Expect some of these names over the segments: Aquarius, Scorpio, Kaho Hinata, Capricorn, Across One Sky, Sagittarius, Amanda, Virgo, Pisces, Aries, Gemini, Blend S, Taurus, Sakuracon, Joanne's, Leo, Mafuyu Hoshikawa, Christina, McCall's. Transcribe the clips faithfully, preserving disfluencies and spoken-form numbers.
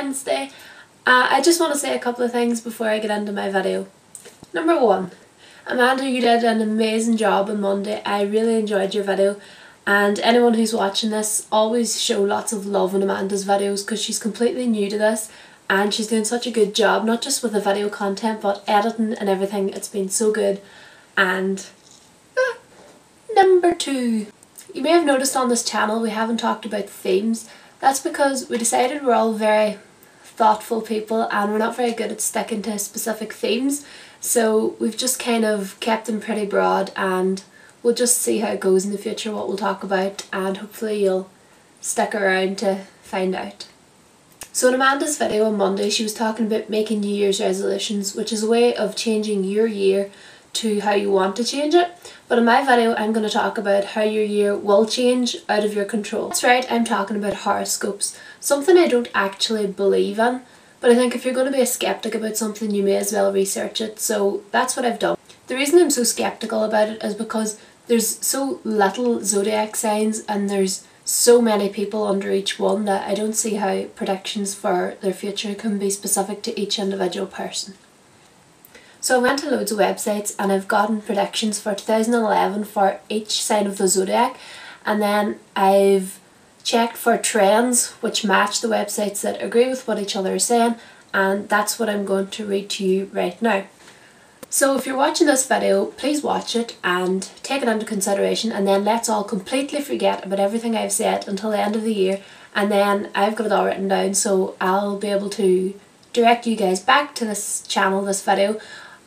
Wednesday. Uh, I just want to say a couple of things before I get into my video. Number one, Amanda, you did an amazing job on Monday. I really enjoyed your video. And anyone who's watching this, always show lots of love on Amanda's videos because she's completely new to this and she's doing such a good job, not just with the video content but editing and everything. It's been so good. And ah, number two, you may have noticed on this channel we haven't talked about themes. That's because we decided we're all very thoughtful people and we're not very good at sticking to specific themes, so we've just kind of kept them pretty broad and we'll just see how it goes in the future, what we'll talk about, and hopefully you'll stick around to find out. So in Amanda's video on Monday she was talking about making New Year's resolutions, which is a way of changing your year to how you want to change it. But in my video I'm going to talk about how your year will change out of your control. That's right, I'm talking about horoscopes, something I don't actually believe in, but I think if you're going to be a skeptic about something you may as well research it, so that's what I've done. The reason I'm so skeptical about it is because there's so little zodiac signs and there's so many people under each one that I don't see how predictions for their future can be specific to each individual person. So I went to loads of websites and I've gotten predictions for two thousand eleven for each sign of the zodiac, and then I've checked for trends which match the websites that agree with what each other is saying, and that's what I'm going to read to you right now. So if you're watching this video, please watch it and take it into consideration, and then let's all completely forget about everything I've said until the end of the year, and then I've got it all written down so I'll be able to direct you guys back to this channel, this video,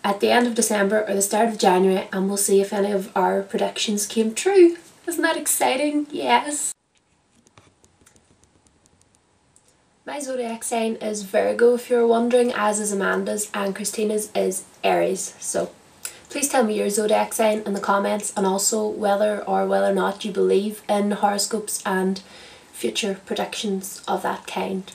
at the end of December or the start of January, and we'll see if any of our predictions came true. Isn't that exciting? Yes! My zodiac sign is Virgo, if you're wondering, as is Amanda's, and Christina's is Aries. So please tell me your zodiac sign in the comments, and also whether or whether or not you believe in horoscopes and future predictions of that kind.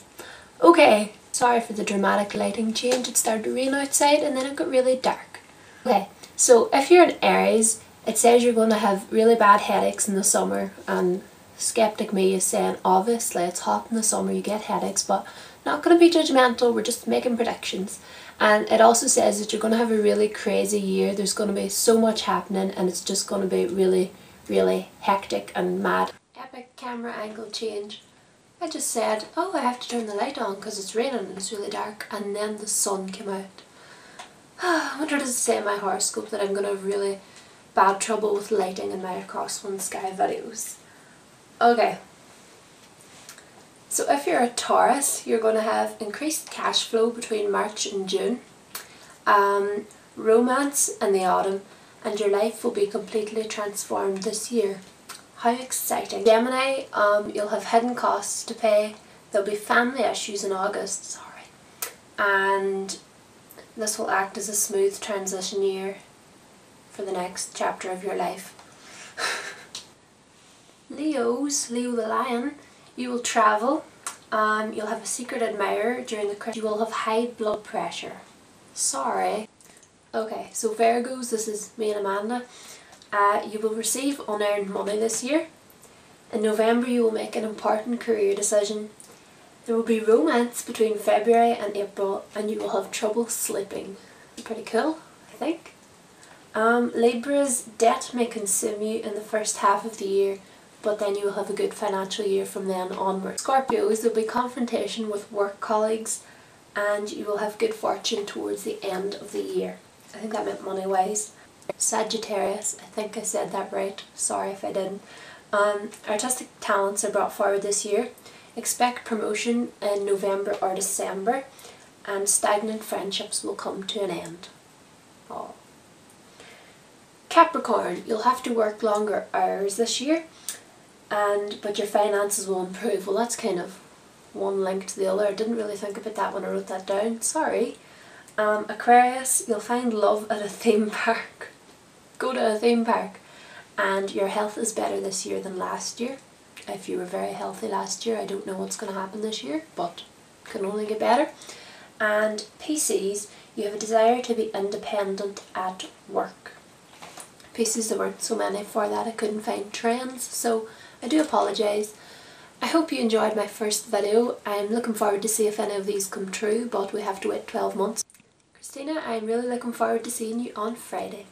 Okay, sorry for the dramatic lighting change. It started to rain outside and then it got really dark. Okay, so if you're an Aries, it says you're going to have really bad headaches in the summer, and skeptic me is saying obviously it's hot in the summer you get headaches, but not going to be judgmental, we're just making predictions. And it also says that you're going to have a really crazy year, there's going to be so much happening and it's just going to be really really hectic and mad. Epic camera angle change. I just said, oh, I have to turn the light on because it's raining and it's really dark, and then the sun came out. I wonder, does it say in my horoscope that I'm going to have really bad trouble with lighting in my Across One Sky videos? Okay, so if you're a Taurus, you're going to have increased cash flow between March and June, um, romance in the autumn, and your life will be completely transformed this year. How exciting. Gemini, um, you'll have hidden costs to pay, there'll be family issues in August, sorry, and this will act as a smooth transition year for the next chapter of your life. Leos, Leo the Lion, you will travel, um, you'll have a secret admirer during the Christmas, you will have high blood pressure. Sorry. Okay, so Virgos, this is me and Amanda, uh, you will receive unearned money this year. In November you will make an important career decision. There will be romance between February and April and you will have trouble sleeping. Pretty cool, I think. Um, Libra's, debt may consume you in the first half of the year, but then you will have a good financial year from then onward. Scorpios, there will be confrontation with work colleagues and you will have good fortune towards the end of the year. I think that meant money-wise. Sagittarius, I think I said that right, sorry if I didn't. Um, artistic talents are brought forward this year. Expect promotion in November or December, and stagnant friendships will come to an end. Oh. Capricorn, you'll have to work longer hours this year, and but your finances will improve. Well, that's kind of one link to the other. I didn't really think about that when I wrote that down, sorry. Um, Aquarius, you'll find love at a theme park. Go to a theme park. And your health is better this year than last year. If you were very healthy last year, I don't know what's going to happen this year, but it can only get better. And Pisces, you have a desire to be independent at work. Pisces, there weren't so many for that, I couldn't find trends, so I do apologise. I hope you enjoyed my first video. I'm looking forward to see if any of these come true, but we have to wait twelve months. Christina, I'm really looking forward to seeing you on Friday.